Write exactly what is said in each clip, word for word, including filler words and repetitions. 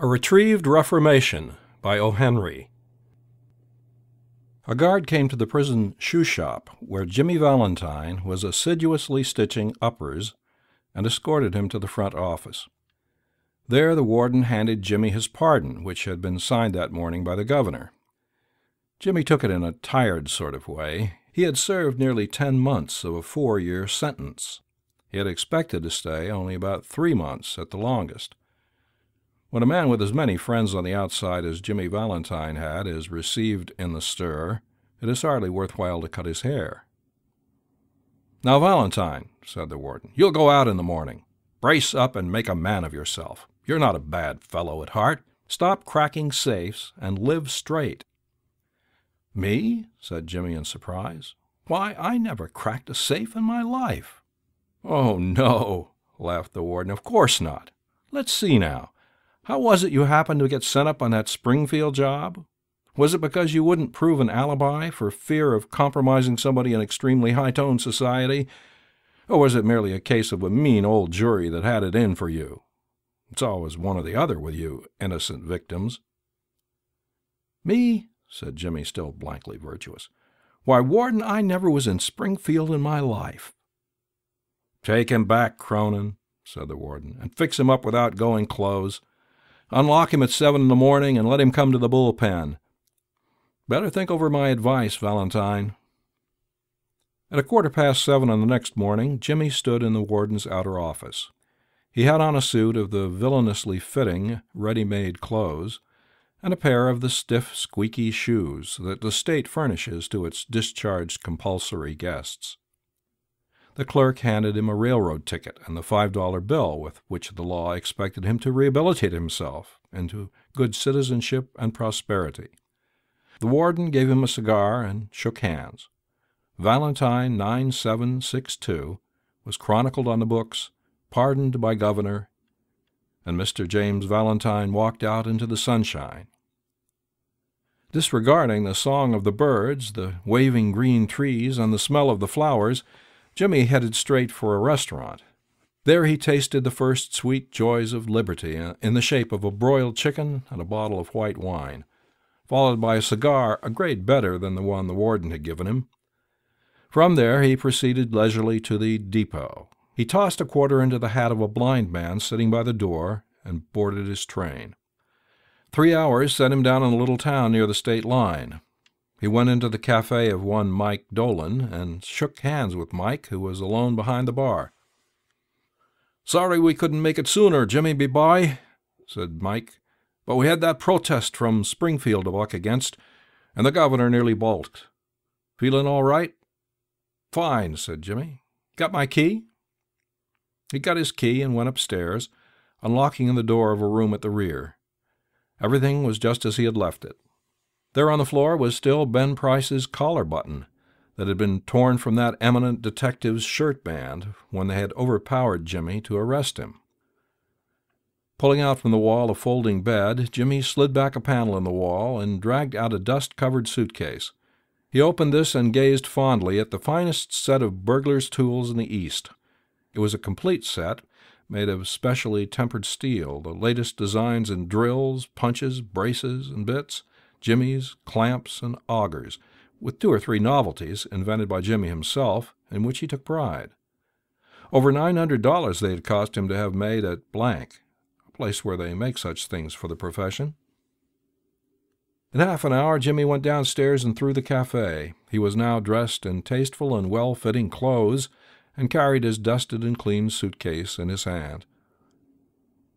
A Retrieved Reformation by O. Henry. A guard came to the prison shoe shop, where Jimmy Valentine was assiduously stitching uppers, and escorted him to the front office. There the warden handed Jimmy his pardon, which had been signed that morning by the governor. Jimmy took it in a tired sort of way. He had served nearly ten months of a four-year sentence. He had expected to stay only about three months at the longest. When a man with as many friends on the outside as Jimmy Valentine had is received in the stir, it is hardly worthwhile to cut his hair. "Now, Valentine," said the warden, "you'll go out in the morning. Brace up and make a man of yourself. You're not a bad fellow at heart. Stop cracking safes and live straight." "Me?" said Jimmy in surprise. "Why, I never cracked a safe in my life." "Oh, no," laughed the warden. "Of course not. Let's see now. How was it you happened to get sent up on that Springfield job? Was it because you wouldn't prove an alibi for fear of compromising somebody in extremely high-toned society? Or was it merely a case of a mean old jury that had it in for you? It's always one or the other with you innocent victims." "Me?" said Jimmy, still blankly virtuous. "Why, warden, I never was in Springfield in my life." "Take him back, Cronin," said the warden, "and fix him up with outgoing clothes. Unlock him at seven in the morning and let him come to the bullpen. Better think over my advice, Valentine." At a quarter past seven on the next morning, Jimmy stood in the warden's outer office. He had on a suit of the villainously fitting, ready-made clothes, and a pair of the stiff, squeaky shoes that the state furnishes to its discharged compulsory guests. The clerk handed him a railroad ticket and the five-dollar bill with which the law expected him to rehabilitate himself into good citizenship and prosperity. The warden gave him a cigar and shook hands. Valentine nine seven six two was chronicled on the books, pardoned by governor, and Mister James Valentine walked out into the sunshine. Disregarding the song of the birds, the waving green trees, and the smell of the flowers, Jimmy headed straight for a restaurant. There he tasted the first sweet joys of liberty in the shape of a broiled chicken and a bottle of white wine, followed by a cigar a grade better than the one the warden had given him. From there he proceeded leisurely to the depot. He tossed a quarter into the hat of a blind man sitting by the door and boarded his train. Three hours set him down in a little town near the state line. He went into the cafe of one Mike Dolan and shook hands with Mike, who was alone behind the bar. "Sorry we couldn't make it sooner, Jimmy B. Boy," said Mike, "but we had that protest from Springfield to buck against, and the governor nearly balked. Feeling all right?" "Fine," said Jimmy. "Got my key?" He got his key and went upstairs, unlocking the door of a room at the rear. Everything was just as he had left it. There on the floor was still Ben Price's collar button that had been torn from that eminent detective's shirt band when they had overpowered Jimmy to arrest him. Pulling out from the wall a folding bed, Jimmy slid back a panel in the wall and dragged out a dust-covered suitcase. He opened this and gazed fondly at the finest set of burglar's tools in the East. It was a complete set, made of specially tempered steel, the latest designs in drills, punches, braces, and bits, jimmies, clamps, and augers, with two or three novelties invented by Jimmy himself, in which he took pride. Over nine hundred dollars they had cost him to have made at Blank, a place where they make such things for the profession. In half an hour Jimmy went downstairs and through the cafe. He was now dressed in tasteful and well-fitting clothes, and carried his dusted and clean suitcase in his hand.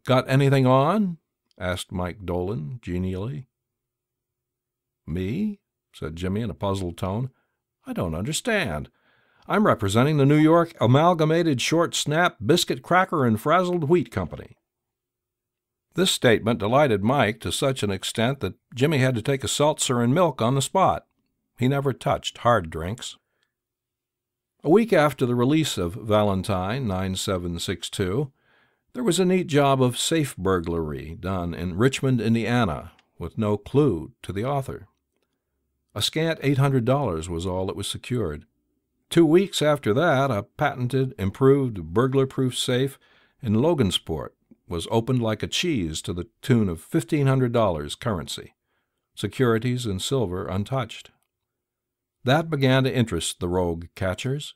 "Got anything on?" asked Mike Dolan genially. "Me?" said Jimmy in a puzzled tone. "I don't understand. I'm representing the New York Amalgamated Short Snap Biscuit Cracker and Frazzled Wheat Company." This statement delighted Mike to such an extent that Jimmy had to take a seltzer and milk on the spot. He never touched hard drinks. A week after the release of Valentine nine seven six two, there was a neat job of safe burglary done in Richmond, Indiana, with no clue to the author. A scant eight hundred dollars was all that was secured. Two weeks after that, a patented, improved, burglar-proof safe in Logansport was opened like a cheese to the tune of fifteen hundred dollars currency, securities and silver untouched. That began to interest the rogue catchers.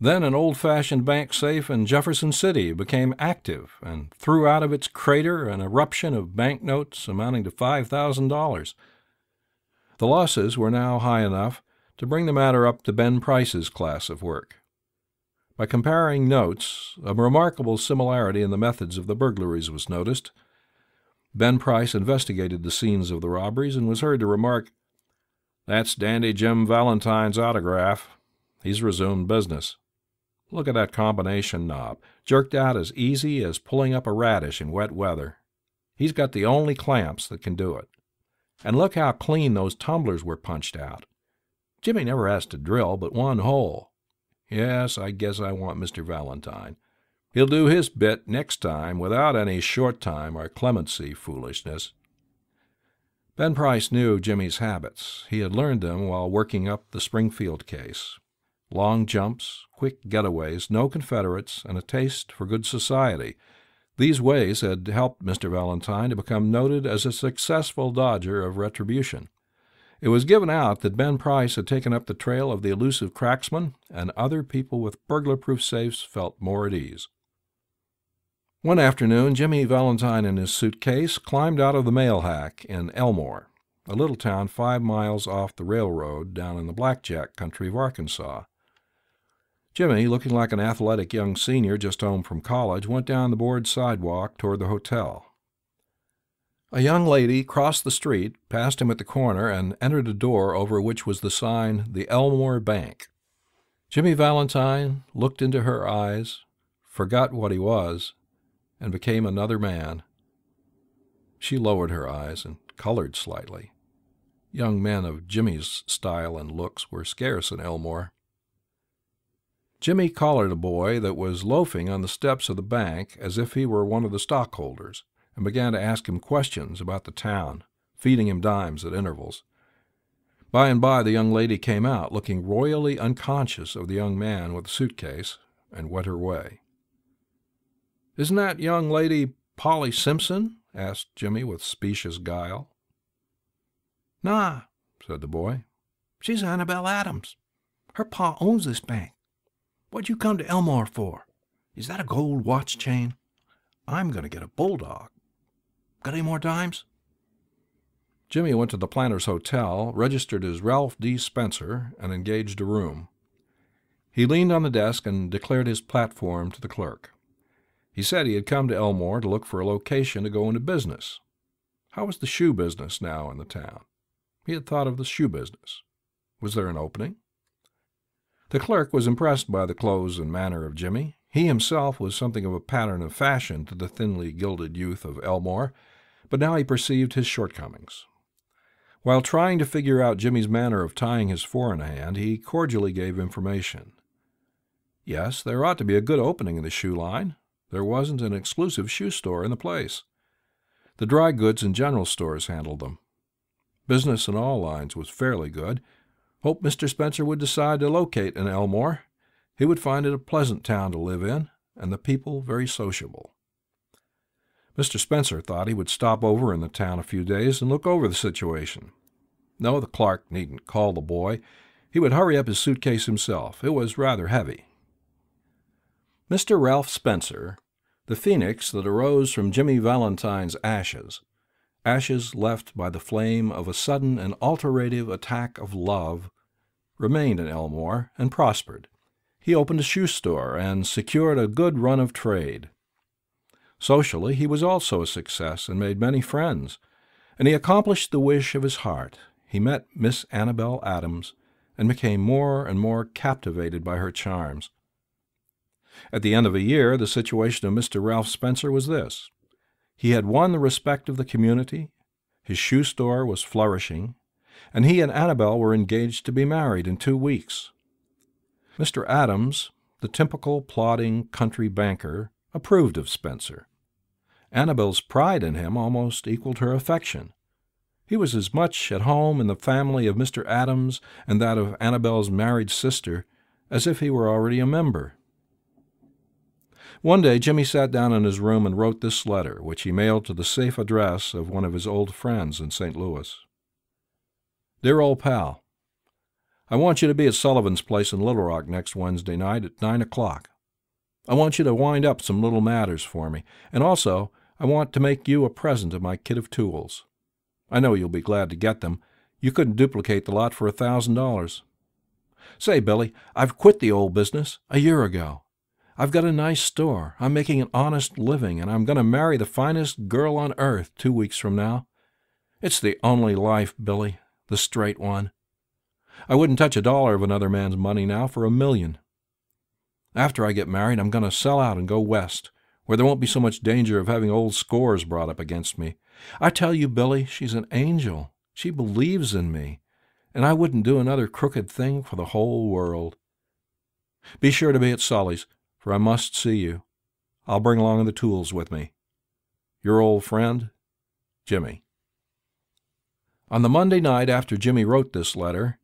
Then an old-fashioned bank safe in Jefferson City became active and threw out of its crater an eruption of banknotes amounting to five thousand dollars. The losses were now high enough to bring the matter up to Ben Price's class of work. By comparing notes, a remarkable similarity in the methods of the burglaries was noticed. Ben Price investigated the scenes of the robberies and was heard to remark, "That's Dandy Jim Valentine's autograph. He's resumed business. Look at that combination knob, jerked out as easy as pulling up a radish in wet weather. He's got the only clamps that can do it. And look how clean those tumblers were punched out. Jimmy never has to drill but one hole. Yes, I guess I want Mister Valentine. He'll do his bit next time without any short time or clemency foolishness." Ben Price knew Jimmy's habits. He had learned them while working up the Springfield case. Long jumps, quick getaways, no Confederates, and a taste for good society. These ways had helped Mister Valentine to become noted as a successful dodger of retribution. It was given out that Ben Price had taken up the trail of the elusive cracksman, and other people with burglar-proof safes felt more at ease. One afternoon, Jimmy Valentine and his suitcase climbed out of the mail hack in Elmore, a little town five miles off the railroad down in the blackjack country of Arkansas. Jimmy, looking like an athletic young senior just home from college, went down the board sidewalk toward the hotel. A young lady crossed the street, passed him at the corner, and entered a door over which was the sign, "The Elmore Bank." Jimmy Valentine looked into her eyes, forgot what he was, and became another man. She lowered her eyes and colored slightly. Young men of Jimmy's style and looks were scarce in Elmore. Jimmy collared a boy that was loafing on the steps of the bank as if he were one of the stockholders, and began to ask him questions about the town, feeding him dimes at intervals. By and by the young lady came out, looking royally unconscious of the young man with the suitcase, and went her way. "Isn't that young lady Polly Simpson?" asked Jimmy with specious guile. "Nah," said the boy. "She's Annabelle Adams. Her pa owns this bank. What'd you come to Elmore for? Is that a gold watch chain? I'm going to get a bulldog. Got any more dimes?" Jimmy went to the Planters Hotel, registered as Ralph D. Spencer, and engaged a room. He leaned on the desk and declared his platform to the clerk. He said he had come to Elmore to look for a location to go into business. How was the shoe business now in the town? He had thought of the shoe business. Was there an opening? The clerk was impressed by the clothes and manner of Jimmy. He himself was something of a pattern of fashion to the thinly gilded youth of Elmore, but now he perceived his shortcomings. While trying to figure out Jimmy's manner of tying his four in hand, he cordially gave information. Yes, there ought to be a good opening in the shoe line. There wasn't an exclusive shoe store in the place. The dry goods and general stores handled them. Business in all lines was fairly good. Hoped Mister Spencer would decide to locate in Elmore. He would find it a pleasant town to live in, and the people very sociable. Mister Spencer thought he would stop over in the town a few days and look over the situation. No, the clerk needn't call the boy. He would hurry up his suitcase himself. It was rather heavy. Mister Ralph Spencer, the phoenix that arose from Jimmy Valentine's ashes, ashes left by the flame of a sudden and alterative attack of love, remained in Elmore and prospered. He opened a shoe store and secured a good run of trade. Socially, he was also a success and made many friends, and he accomplished the wish of his heart. He met Miss Annabelle Adams and became more and more captivated by her charms. At the end of a year, the situation of Mister Ralph Spencer was this. He had won the respect of the community, his shoe store was flourishing, and he and Annabelle were engaged to be married in two weeks. Mister Adams, the typical plodding country banker, approved of Spencer. Annabelle's pride in him almost equaled her affection. He was as much at home in the family of Mister Adams and that of Annabelle's married sister as if he were already a member. One day Jimmy sat down in his room and wrote this letter, which he mailed to the safe address of one of his old friends in Saint Louis. Dear old pal, I want you to be at Sullivan's place in Little Rock next Wednesday night at nine o'clock. I want you to wind up some little matters for me, and also I want to make you a present of my kit of tools. I know you'll be glad to get them. You couldn't duplicate the lot for a thousand dollars. Say, Billy, I've quit the old business a year ago. I've got a nice store. I'm making an honest living, and I'm going to marry the finest girl on earth two weeks from now. It's the only life, Billy, the straight one. I wouldn't touch a dollar of another man's money now for a million. After I get married, I'm going to sell out and go west, where there won't be so much danger of having old scores brought up against me. I tell you, Billy, she's an angel. She believes in me, and I wouldn't do another crooked thing for the whole world. Be sure to be at Solly's, for I must see you. I'll bring along the tools with me. Your old friend, Jimmy. On the Monday night after Jimmy wrote this letter,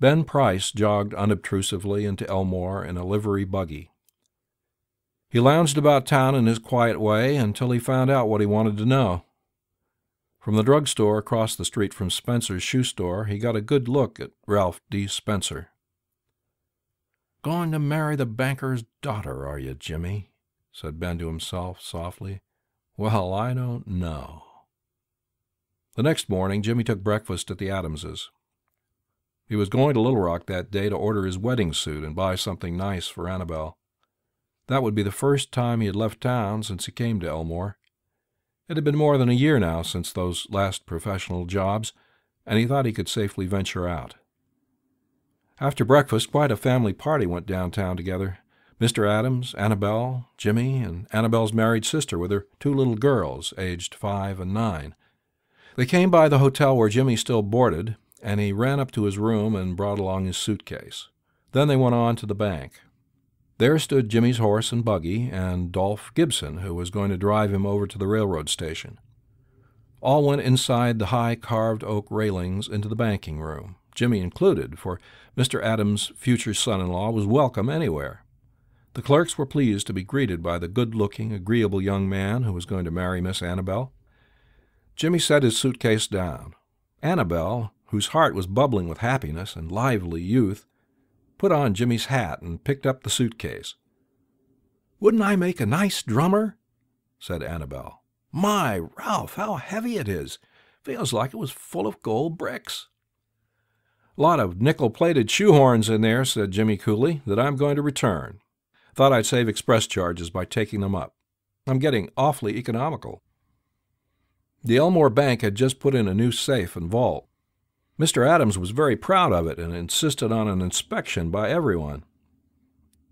Ben Price jogged unobtrusively into Elmore in a livery buggy. He lounged about town in his quiet way until he found out what he wanted to know. From the drugstore across the street from Spencer's shoe store, he got a good look at Ralph D. Spencer. "Going to marry the banker's daughter, are you, Jimmy?" said Ben to himself softly. "Well, I don't know." The next morning, Jimmy took breakfast at the Adamses. He was going to Little Rock that day to order his wedding suit and buy something nice for Annabelle. That would be the first time he had left town since he came to Elmore. It had been more than a year now since those last professional jobs, and he thought he could safely venture out. After breakfast, quite a family party went downtown together. Mister Adams, Annabelle, Jimmy, and Annabelle's married sister with her two little girls, aged five and nine. They came by the hotel where Jimmy still boarded, and he ran up to his room and brought along his suitcase. Then they went on to the bank. There stood Jimmy's horse and buggy, and Dolph Gibson, who was going to drive him over to the railroad station. All went inside the high carved oak railings into the banking room, Jimmy included, for Mister Adams' future son-in-law was welcome anywhere. The clerks were pleased to be greeted by the good-looking, agreeable young man who was going to marry Miss Annabelle. Jimmy set his suitcase down. Annabelle, whose heart was bubbling with happiness and lively youth, put on Jimmy's hat and picked up the suitcase. "Wouldn't I make a nice drummer?" said Annabelle. "My, Ralph, how heavy it is! Feels like it was full of gold bricks." "Lot of nickel-plated shoehorns in there," said Jimmy coolly, "that I'm going to return. Thought I'd save express charges by taking them up. I'm getting awfully economical." The Elmore Bank had just put in a new safe and vault. Mister Adams was very proud of it and insisted on an inspection by everyone.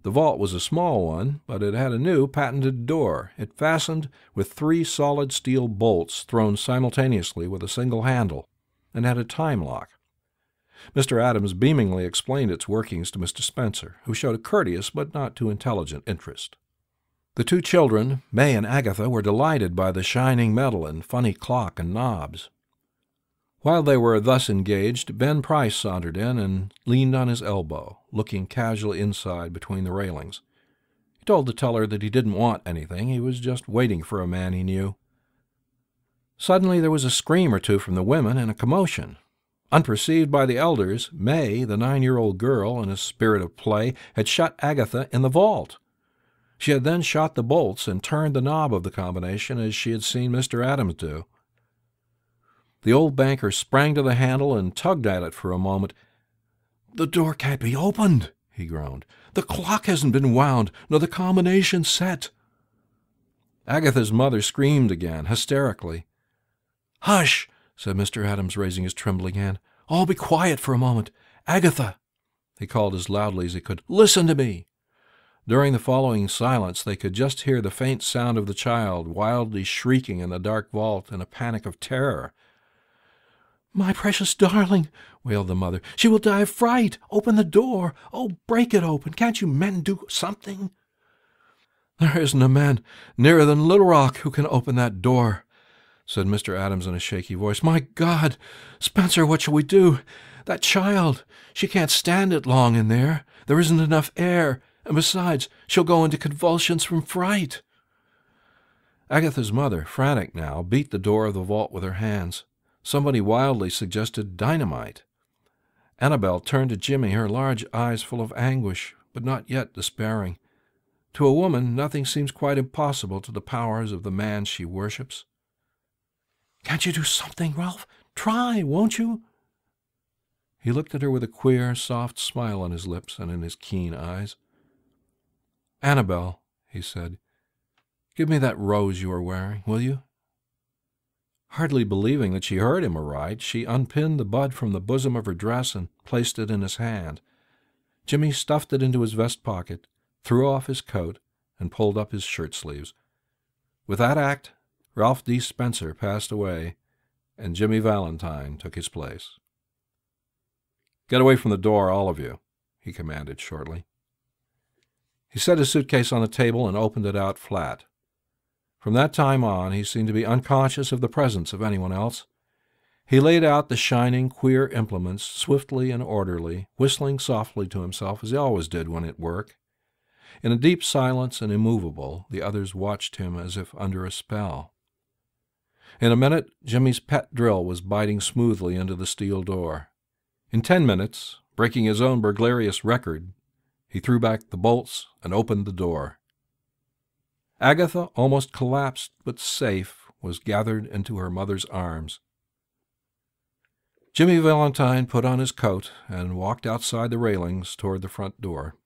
The vault was a small one, but it had a new patented door. It fastened with three solid steel bolts thrown simultaneously with a single handle, and had a time lock. Mister Adams beamingly explained its workings to Mister Spencer, who showed a courteous but not too intelligent interest. The two children, May and Agatha, were delighted by the shining metal and funny clock and knobs. While they were thus engaged, Ben Price sauntered in and leaned on his elbow, looking casually inside between the railings. He told the teller that he didn't want anything. He was just waiting for a man he knew. Suddenly there was a scream or two from the women and a commotion. Unperceived by the elders, May, the nine-year-old girl, in a spirit of play, had shut Agatha in the vault. She had then shot the bolts and turned the knob of the combination as she had seen Mister Adams do. The old banker sprang to the handle and tugged at it for a moment. "The door can't be opened," he groaned. "The clock hasn't been wound, nor the combination set." Agatha's mother screamed again, hysterically. "Hush," said Mister Adams, raising his trembling hand. "All be quiet for a moment. Agatha," he called as loudly as he could, "listen to me." During the following silence they could just hear the faint sound of the child wildly shrieking in the dark vault in a panic of terror. "My precious darling," wailed the mother. "She will die of fright. Open the door. Oh, break it open. Can't you men do something?" "There isn't a man nearer than Little Rock who can open that door," said Mister Adams in a shaky voice. "My God, Spencer, what shall we do? That child, she can't stand it long in there. There isn't enough air. and besides, she'll go into convulsions from fright." Agatha's mother, frantic now, beat the door of the vault with her hands. Somebody wildly suggested dynamite. Annabelle turned to Jimmy, her large eyes full of anguish, but not yet despairing. To a woman, nothing seems quite impossible to the powers of the man she worships. "Can't you do something, Ralph? Try, won't you?" He looked at her with a queer, soft smile on his lips and in his keen eyes. "Annabelle," he said, "give me that rose you are wearing, will you?" Hardly believing that she heard him aright, she unpinned the bud from the bosom of her dress and placed it in his hand. Jimmy stuffed it into his vest pocket, threw off his coat, and pulled up his shirt sleeves. With that act, Ralph D. Spencer passed away, and Jimmy Valentine took his place. "Get away from the door, all of you," he commanded shortly. He set his suitcase on the table and opened it out flat. From that time on, he seemed to be unconscious of the presence of anyone else. He laid out the shining, queer implements swiftly and orderly, whistling softly to himself as he always did when at work. In a deep silence and immovable, the others watched him as if under a spell. In a minute, Jimmy's pet drill was biting smoothly into the steel door. In ten minutes, breaking his own burglarious record, he threw back the bolts and opened the door. Agatha, almost collapsed but safe, was gathered into her mother's arms. Jimmy Valentine put on his coat and walked outside the railings toward the front door.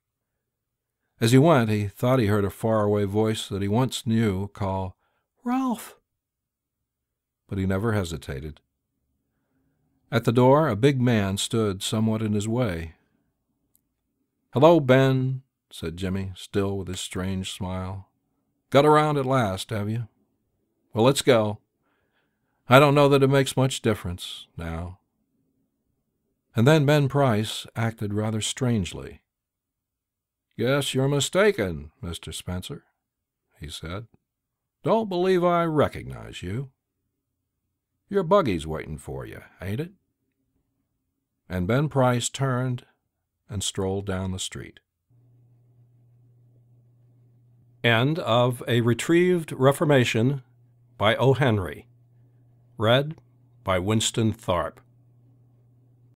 As he went, he thought he heard a faraway voice that he once knew call, "Ralph!" But he never hesitated. At the door, a big man stood somewhat in his way. "Hello, Ben," said Jimmy, still with his strange smile. "Got around at last, have you? Well, let's go. I don't know that it makes much difference now." And then Ben Price acted rather strangely. "Guess you're mistaken, Mister Spencer," he said. "Don't believe I recognize you. Your buggy's waiting for you, ain't it?" And Ben Price turned and strolled down the street. End of A Retrieved Reformation by O. Henry. Read by Winston Tharp.